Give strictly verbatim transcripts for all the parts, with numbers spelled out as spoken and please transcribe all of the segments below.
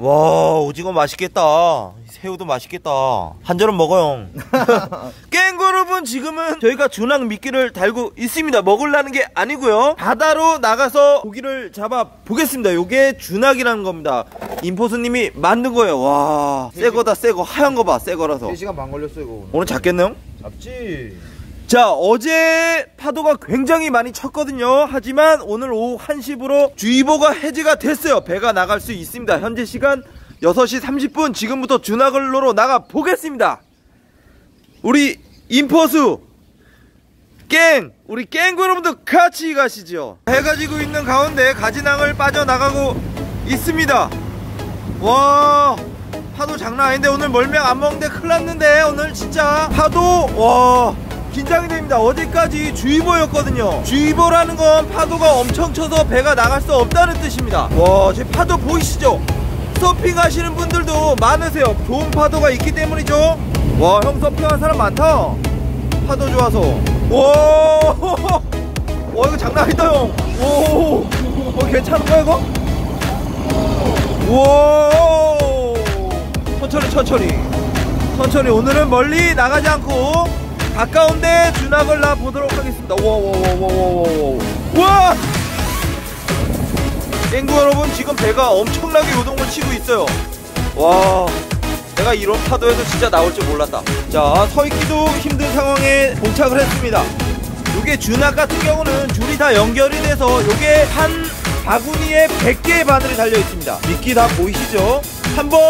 와, 오징어 맛있겠다. 새우도 맛있겠다. 한 절은 먹어요. 깽그룹은 지금은 저희가 준항 미끼를 달고 있습니다. 먹으려는 게 아니고요. 바다로 나가서 고기를 잡아 보겠습니다. 요게 준항이라는 겁니다. 임포수님이 만든 거예요. 와, 세 거다 세 거. 하얀 거 봐, 세 거라서. 세 시간 반 걸렸어 이거. 오늘 잡겠네요? 잡지. 자, 어제 파도가 굉장히 많이 쳤거든요. 하지만 오늘 오후 한 시부로 주의보가 해제가 됐어요. 배가 나갈 수 있습니다. 현재 시간 여섯 시 삼십 분. 지금부터 준항로로 나가 보겠습니다. 우리 임포수 깽, 우리 깽구 여러분도 같이 가시죠. 해가 지고 있는 가운데 가지낭을 빠져나가고 있습니다. 와, 파도 장난 아닌데. 오늘 멀명 안 먹는데 큰일 났는데. 오늘 진짜 파도, 와, 긴장이 됩니다. 어제까지 주의보였거든요. 주의보라는 건 파도가 엄청 쳐서 배가 나갈 수 없다는 뜻입니다. 와, 제 파도 보이시죠? 서핑 하시는 분들도 많으세요. 좋은 파도가 있기 때문이죠. 와, 형 서핑하는 사람 많다. 파도 좋아서. 와, 와, 이거 장난 아니다 형. 오, 어, 괜찮은가 이거? 와, 천천히 천천히 천천히. 오늘은 멀리 나가지 않고 가까운데 준항을 나 보도록 하겠습니다. 와와와와와와와. 땡구 여러분, 지금 배가 엄청나게 요동을 치고 있어요. 와, 내가 이런 파도에서 진짜 나올 줄 몰랐다. 자, 서있기도 힘든 상황에 도착을 했습니다. 요게 준항 같은 경우는 줄이 다 연결이 돼서 요게 한 바구니에 백 개의 바늘이 달려 있습니다. 미끼 다 보이시죠? 한번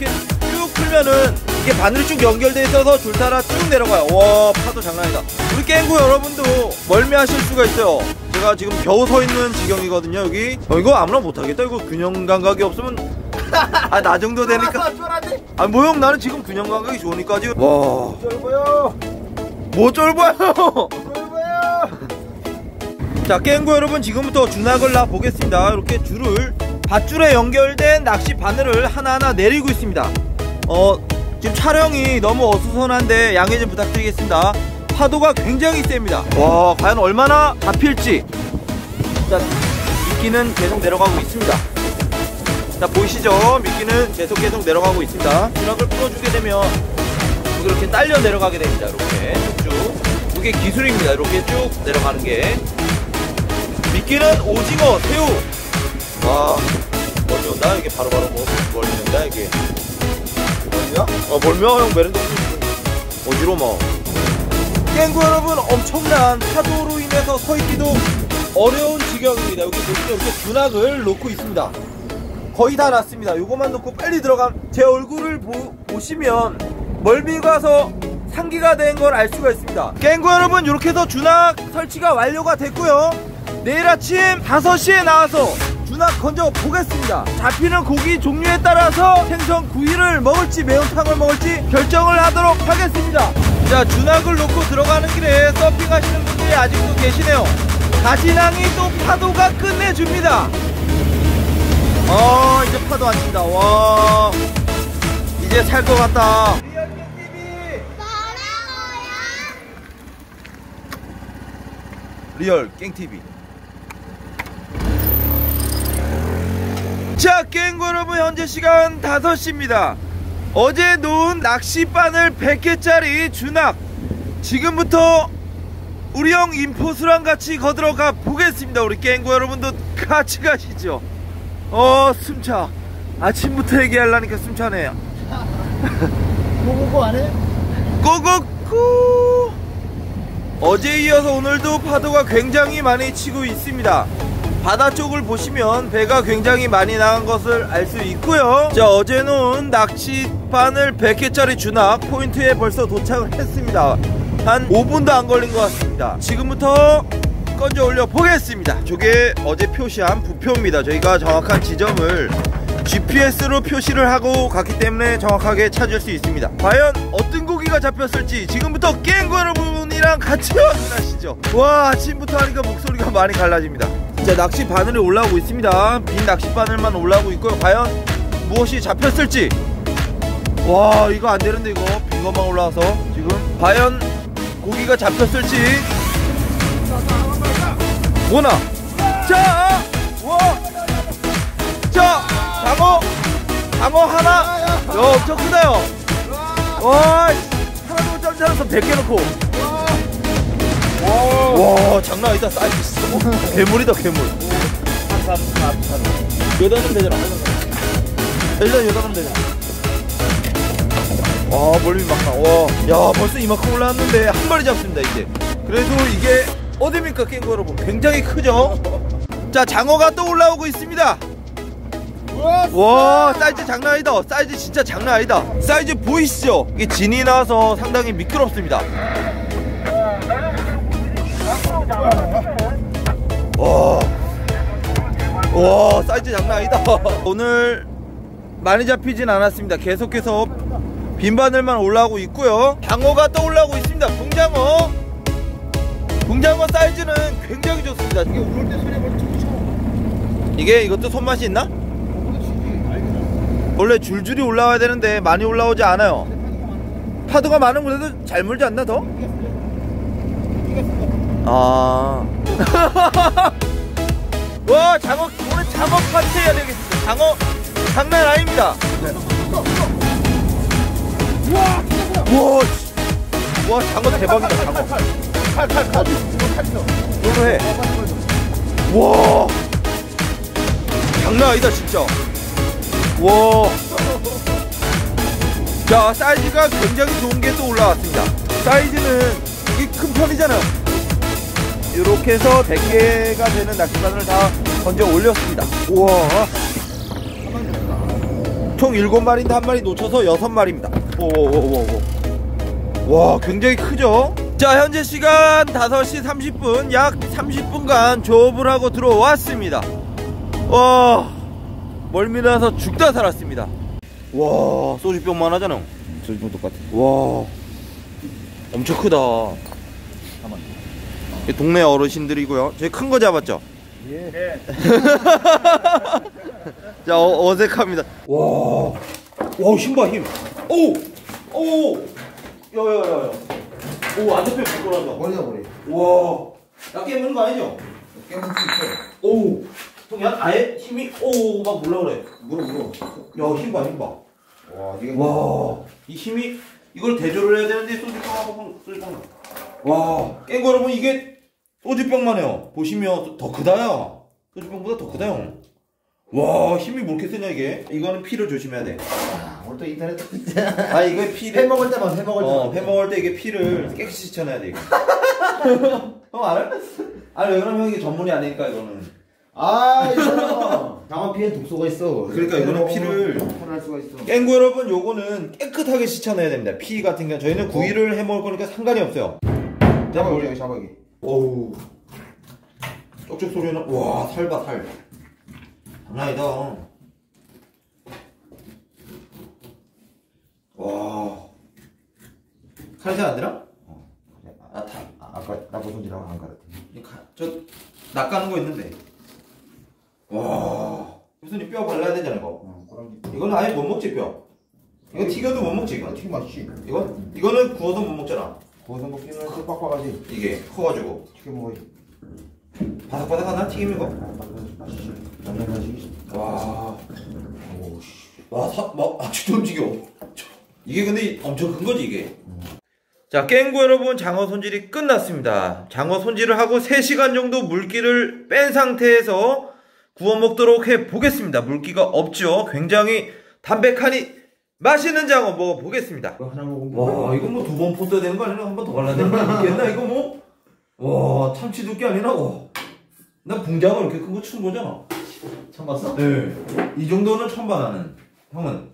이렇게 쭉 풀면은 이게 바늘이 쭉 연결되어 있어서 줄 따라 쭉 내려가요. 와, 파도 장난 아니다. 우리 깽구 여러분도 멀미하실 수가 있어요. 제가 지금 겨우 서 있는 지경이거든요. 여기 어, 이거 아무나 못하겠다. 이거 균형 감각이 없으면. 아, 나 정도 되니까. 아, 뭐 형, 나는 지금 균형 감각이 좋으니까. 와, 뭐 쫄보요. 뭐 쫄보요. 자, 깽구 여러분, 지금부터 준항을 나 보겠습니다. 이렇게 줄을, 밧줄에 연결된 낚시 바늘을 하나하나 내리고 있습니다. 어, 지금 촬영이 너무 어수선한데 양해 좀 부탁드리겠습니다. 파도가 굉장히 셉니다. 와, 과연 얼마나 잡힐지. 자, 미끼는 계속 내려가고 있습니다. 자, 보이시죠? 미끼는 계속 계속 내려가고 있습니다. 준항을 풀어주게 되면 이렇게 딸려 내려가게 됩니다. 이렇게 쭉쭉. 이게 기술입니다. 이렇게 쭉 내려가는 게. 미끼는 오징어, 새우. 와, 멀리 온다. 이게 바로바로 뭐 멀리 온다. 이게. 어, 멀미야 형. 메른도 어디로 막. 깽구 여러분, 엄청난 파도로 인해서 서있기도 어려운 지경입니다. 여기 보시면 이렇게 준항을 놓고 있습니다. 거의 다 놨습니다. 요거만 놓고 빨리 들어가면, 제 얼굴을 보, 보시면 멀미가서 상기가 된 걸 알 수가 있습니다. 깽구 여러분, 이렇게 해서 준항 설치가 완료가 됐고요. 내일 아침 다섯 시에 나와서 준항 건져 보겠습니다. 잡히는 고기 종류에 따라서 생선 구이를 먹을지 매운탕을 먹을지 결정을 하도록 하겠습니다. 자, 준항을 놓고 들어가는 길에 서핑 하시는 분들이 아직도 계시네요. 가지낭이 또 파도가 끝내줍니다. 아, 이제 파도 안 친다. 와, 이제 살 것 같다. 리얼깽티비 뭐라고요? 리얼깽티비. 자, 깽구 여러분, 현재 시간 다섯 시입니다. 어제 놓은 낚시바늘 백 개짜리 준항, 지금부터 우리 형 임포수랑 같이 거들어 가 보겠습니다. 우리 깽구 여러분도 같이 가시죠. 어, 숨차. 아침부터 얘기하려니까 숨차네요. 고고고 안 해? 고고고. 어제에 이어서 오늘도 파도가 굉장히 많이 치고 있습니다. 바다 쪽을 보시면 배가 굉장히 많이 나간 것을 알 수 있고요. 자, 어제 놓은 낚시 바늘 백 개짜리 준항 포인트에 벌써 도착을 했습니다. 한 오 분도 안 걸린 것 같습니다. 지금부터 건져 올려 보겠습니다. 저게 어제 표시한 부표입니다. 저희가 정확한 지점을 지피에스로 표시를 하고 갔기 때문에 정확하게 찾을 수 있습니다. 과연 어떤 고기가 잡혔을지 지금부터 깽구 여러분이랑 같이 확인하시죠. 와, 아침부터 하니까 목소리가 많이 갈라집니다. 자, 낚시 바늘이 올라오고 있습니다. 빈 낚시 바늘만 올라오고 있고요. 과연 무엇이 잡혔을지. 와, 이거 안 되는데. 이거 빈 것만 올라와서 지금 과연 고기가 잡혔을지. 뭐나. 자, 와, 자, 장어. 장어 하나. 야, 엄청 크다요. 와, 하나도 못 잡는 사람 백 개 놓고. 와, 와, 장난 아니다. 사이즈 있어. 괴물이다, 괴물. 여덟은 되잖아. 일단 여덟은 되잖아. 와, 멀미 막나. 와, 야, 벌써 이만큼 올라왔는데 한 마리 잡습니다, 이제. 그래도 이게 어딥니까, 깽구 여러분? 굉장히 크죠? 자, 장어가 또 올라오고 있습니다. 와, 사이즈 장난 아니다. 사이즈 진짜 장난 아니다. 사이즈 보이시죠? 이게 진이 나서 상당히 미끄럽습니다. 와, 와, 사이즈 장난 아니다. 오늘 많이 잡히진 않았습니다. 계속해서 빈바늘만 올라오고 있고요. 장어가 또 올라오고 있습니다. 붕장어. 붕장어 사이즈는 굉장히 좋습니다. 이게 오를 때 손에 벌써 쳐. 이게 이것도 손맛이 있나? 원래 줄줄이 올라와야 되는데 많이 올라오지 않아요. 파도가 많은 곳에도 잘 물지 않나 더? 아. 와, 장어, 오늘 장어 파티 해야 되겠습니다. 장어 장난 아닙니다. 우와, 와, 장어 대박이다. 장어. 팔팔팔. 이걸로 해. 와, 장난 아니다 진짜. 와, 자, 사이즈가 굉장히 좋은 게 또 올라왔습니다. 사이즈는 이게 큰 편이잖아요. 이렇게 해서 백 개가 되는 낚싯바늘을 다 건져 올렸습니다. 우와, 총 일곱 마리인데 한 마리 놓쳐서 여섯 마리입니다. 오오오오오. 와, 굉장히 크죠? 자, 현재 시간 다섯 시 삼십 분, 약 삼십 분간 조업을 하고 들어왔습니다. 와, 멀미 나서 죽다 살았습니다. 와, 소주병만 하잖아. 소주병 똑같아. 와, 엄청 크다. 동네 어르신들이고요. 저희 큰 거 잡았죠? 예. 자, 어, 어색합니다. 와, 와, 힘 봐, 힘. 오, 오, 야야야야. 오, 안 잡혀 죽더라도. 머리다 머리. 와, 낚시 해보는 거 아니죠? 낚시 해볼 수 있어. 오. 동현 아예 힘이 오 막 올라 그래. 물어 물어. 야, 힘 봐, 힘 봐. 와, 이게 와, 이 힘이 이걸 대조를 해야 되는데 소주병하고 소주병. 와, 깽구 여러분, 이게 소주병만 해요. 보시면 더 크다야. 소주병보다 더 크다요. 와, 힘이 뭘 이렇게 세냐 이게. 이거는 피를 조심해야 돼. 아, 오늘 또 인터넷 진짜. 아, 이거 피. 회 먹을 때만 회 먹을 때. 어, 회 먹을 때 이게 피를 깨끗이 쳐내야 돼. 형 알아? 아니, 왜 그러면 이게 전문이 아니니까 이거는. 아, 이거 장어 피엔 독소가 있어. 그러니까 이거는 피를 할 수가 있어. 깽구 여러분, 요거는 깨끗하게 씻어내야 됩니다. 피 같은 경우 저희는 어. 구이를 해 먹을 거니까 상관이 없어요. 잡아 올려, 잡아 여기. 어우, 쪽쪽 소리나. 와, 살 봐, 살. 장난 아니다. 와, 칼이 잘 안 되나? 어. 아, 다. 아까 나 보손질하고 안 갈았대. 저 낚아는 거 있는데. 와, 무슨 뼈 발라야 되잖아 이거. 어, 이거는 아예 못 먹지 뼈. 이거 튀겨도 못 먹지 이거. 튀김 맛있지. 이거? 이거는 구워서 못 먹잖아. 구워서 먹기는 그 빡빡하지. 이게 커가지고. 튀겨 먹어야지. 바삭바삭하나 튀김 이거? 맛있지. 맛있지. 와, 오 씨. 와, 사, 막 아직도 움직여. 이게 근데 엄청 큰 거지 이게. 음. 자, 깽구 여러분, 장어 손질이 끝났습니다. 장어 손질을 하고 세 시간 정도 물기를 뺀 상태에서 구워 먹도록 해 보겠습니다. 물기가 없죠. 굉장히 담백하니 맛있는 장어 먹어 보겠습니다. 와, 이거 뭐 두 번 포써야 되는 거 아니냐? 한 번 더 갈라야 되는 거 아니겠나? 이거 뭐? 와, 참치 두께 아니라. 와, 난 붕장어 이렇게 큰 거 치는 거잖아. 처음 봤어? 네. 이 정도는 처음 봐 나는. 형은?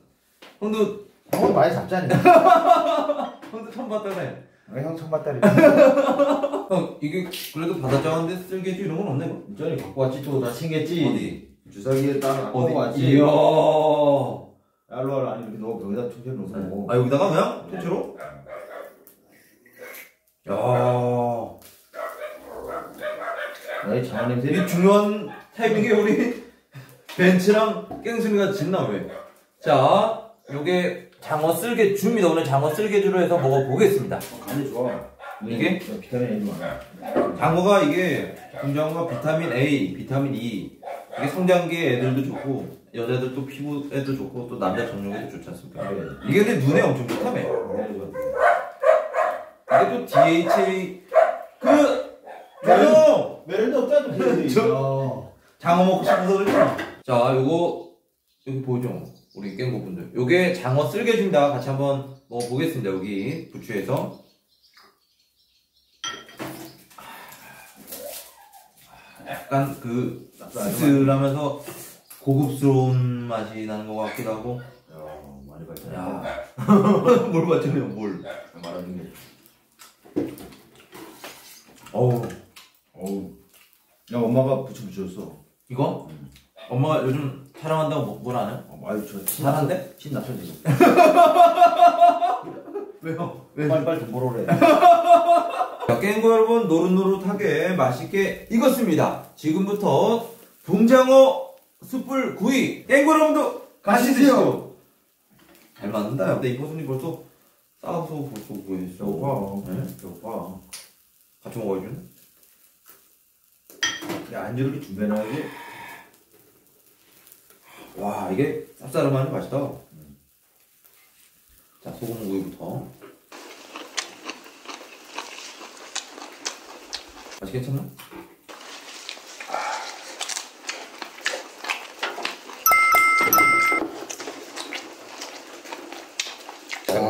형도 형은 많이 잡자니. 형도 처음 봤다며. 왜 형 처음 봤다니. 형, 이게 그래도 바다장어인데 쓸개지 이런 건 없네. 전에 갖고 왔지. 저거 다 챙겼지. 어디? 주사기에 따라 갖고 왔지. 이야, 알로알로. 아니, 너 여기다 통째로 넣어. 아, 여기다가 그냥? 통째로? 야, 나의 장어 냄새. 이 중요한 타이밍에 우리 벤츠랑 깽순이가 짓나 왜? 자, 요게 장어 쓸개주입니다. 오늘 장어 쓸개주로 해서 먹어보겠습니다. 어, 간이 좋아. 이게 비타민 A만. 장어가 이게 붕장어가 비타민 에이, 비타민 이. 이게 성장기에 애들도 좋고 여자들 또 피부에도 좋고 또 남자 정력에도 좋지 않습니까? 이게 근데 눈에 엄청 좋다며. 근데 또 디에이치에이 그 매력 매력도 없잖아. 장어 먹고 싶어서 그랬잖아. 자, 요거 여기 보죠. 우리 깽고분들. 요게 장어 쓸개입니다. 같이 한번 먹어보겠습니다. 여기 부추에서. 약간 그 쓸쓸하면서 고급스러운 맛이 나는 것 같기도 하고. 야, 많이 발전했다. 뭘 발전해요, 뭘. 말하는 게. 어우, 어우. 야, 엄마가 부추 부추였어. 이거? 응. 엄마가 요즘 사랑한다고 뭘 안 해요? 어, 아유, 저 사랑한데? 신 낮춰 지금. 왜요? 왜? 빨리 빨리 돈 벌어오래. 자, 깽고 여러분, 노릇노릇하게 맛있게 익었습니다. 지금부터 붕장어 숯불 구이, 깽고 여러분도 같이 드시죠. 잘 맞는다. 근데 이 고수님 벌써 싸워서 벌써 구해주시죠. 오빠, 네? 오빠 같이 먹어야지. 야, 안주를 준비해놔야지. 와, 이게 쌉싸름하니 맛있다. 음. 자, 소금 구이부터. 맛이 괜찮나? 와.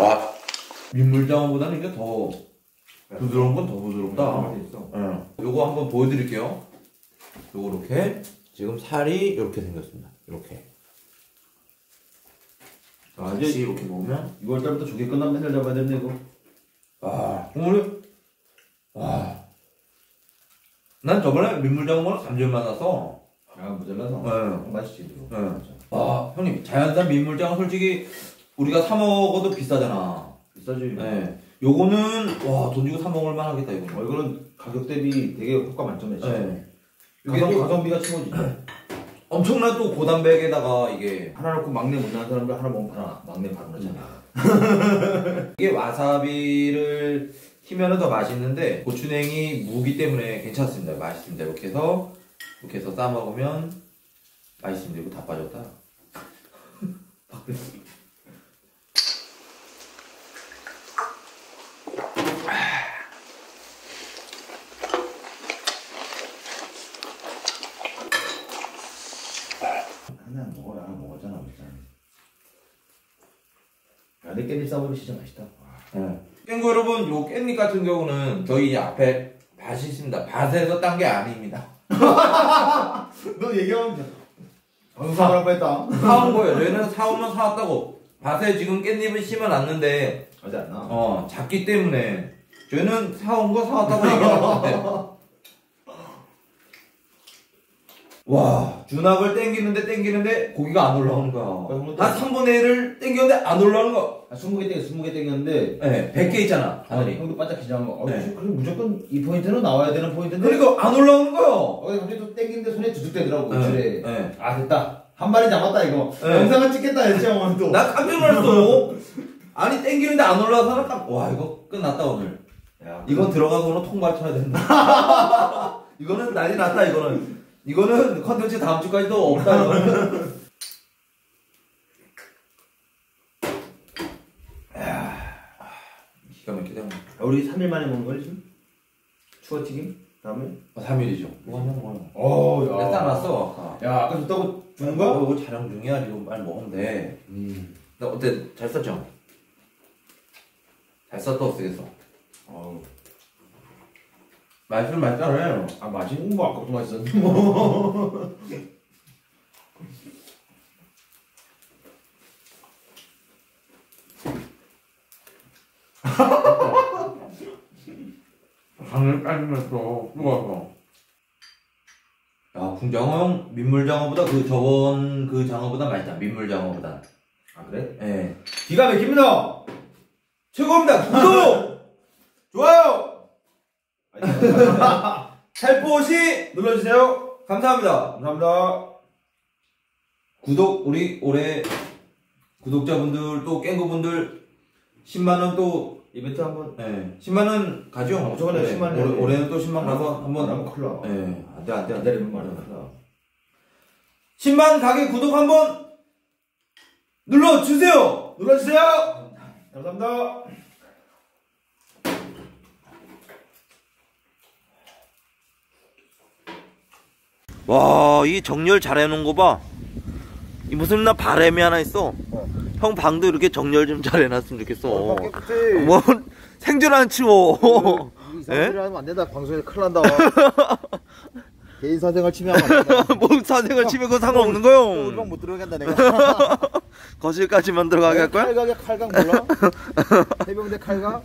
와. 민물장어보다는 이게 더 부드러운 건 더 부드럽다. 응. 요거 한번 보여드릴게요. 요거 이렇게 지금 살이 이렇게 생겼습니다. 이렇게. 아, 이제 이렇게 먹으면 유월달부터 조개 끝나면 맨날 잡아야 되네, 이거. 아, 국물이. 아. 난 저번에 민물장어랑 감질맛 나서. 아, 모자라서. 네. 맛있지, 이거. 네. 아, 형님, 자연산 민물장어 솔직히 우리가 사먹어도 비싸잖아. 비싸지. 네. 요거는, 와, 돈 주고 사먹을만 하겠다, 이거. 어, 이거는 가격 대비 되게 효과 만점이지. 네. 이게 가성, 가성비가 최고지. 엄청난 또 고단백에다가 이게 하나 놓고 막내 못나는 사람들 하나 먹으면 하나 막내 바로 나잖아. 이게 와사비를 키면은 더 맛있는데 고추냉이 무기 때문에 괜찮습니다. 맛있습니다. 이렇게 해서 이렇게 해서 싸 먹으면 맛있습니다. 이거 다 빠졌다. 깻잎 싸먹으면 진짜 맛있다. 네. 깽고 여러분, 요 깻잎 같은 경우는 저희 앞에 밭이 있습니다. 밭에서 딴 게 아닙니다. 너 얘기하면 돼. 안 사오라고 했다. 사온 거예요. 얘는 사오면 사왔다고. 밭에 지금 깻잎을 심어놨는데 아직 안 나와. 어, 작기 때문에 저희는 사온 거 사왔다고 얘기하는데. 와, 주낙을 땡기는데 땡기는데 고기가 안 올라오는 거야. 한 삼분의 일을 땡겼는데 안 올라오는 거야. 스무 개 땡겨, 스무 개 땡겼는데. 네, 백 개 있잖아. 하늘이. 형도 바짝 기장한 거. 네. 그럼 무조건 이 포인트는 나와야 되는 포인트인데. 그러니까 안 올라오는 거야. 어, 갑자기 또 땡기는데 손에 두둑대더라고. 네. 그래. 네. 아, 됐다. 한 마리 잡았다, 이거. 네. 영상을 찍겠다, 했지, 형은 또. 나 깜짝 놀랐어. 아니, 땡기는데 안 올라와서 하나 깜, 와, 이거 끝났다, 오늘. 야, 이건 들어가서 오늘 통발 쳐야 된다. 이거는 난리 났다, 이거는. 이거는 컨텐츠 다음 주까지도 없다, 이거는. 기가 막히다. 아, 우리 삼 일 만에 먹는 거지? 추어튀김? 다음에? 아, 삼 일이죠. 뭐 하냐, 뭐 하냐. 어우, 야. 싸놨어. 야, 아까 줬다고 주는 거야? 어, 이거 촬영 중이야. 이거 빨리 먹으면 돼. 음. 나 어때? 잘 썼죠? 잘 썼다고 쓰겠어. 어우. 맛있으면 맛있다래. 아, 맛있는 거 아까부터 맛있었는데 뭐. 장을 깔면서 뜨거워서. 야, 붕장어 민물장어보다 그 저번 그 장어보다 맛있다. 민물장어보다. 아, 그래? 예. 네. 기가 막힙니다. 최고입니다. 구독! 좋아요! 살포시 눌러주세요. 감사합니다. 감사합니다. 구독, 우리 올해 구독자분들 또 깽고분들 십만 원 또 이벤트 한번 네. 십만 원 가죠? 어, 오천 원에 네. 십만 원. 올, 올해는 또 십만 원 가서 한번 한번 큰일 나. 네. 안돼 안돼 안돼 이런 말이야. 십만 가게 구독 한번 눌러 주세요. 눌러 주세요. 감사합니다. 와, 이 정렬 잘해놓은 거 봐. 이 무슨 나 바람이 하나 있어. 어. 형 방도 이렇게 정렬 좀 잘 해놨으면 좋겠어. 어, 뭐 생전 안 치워. 이 사생활 하면 안 된다. 방송에 큰일 난다. 개인 사생활 침해하면 안 된다. 뭐 사생활 침해 그거 상관없는 거요. 우리방 못 들어간다 내가. 거실까지만 들어가게 할 거야? 칼각에 칼각 몰라? 해병대 칼각?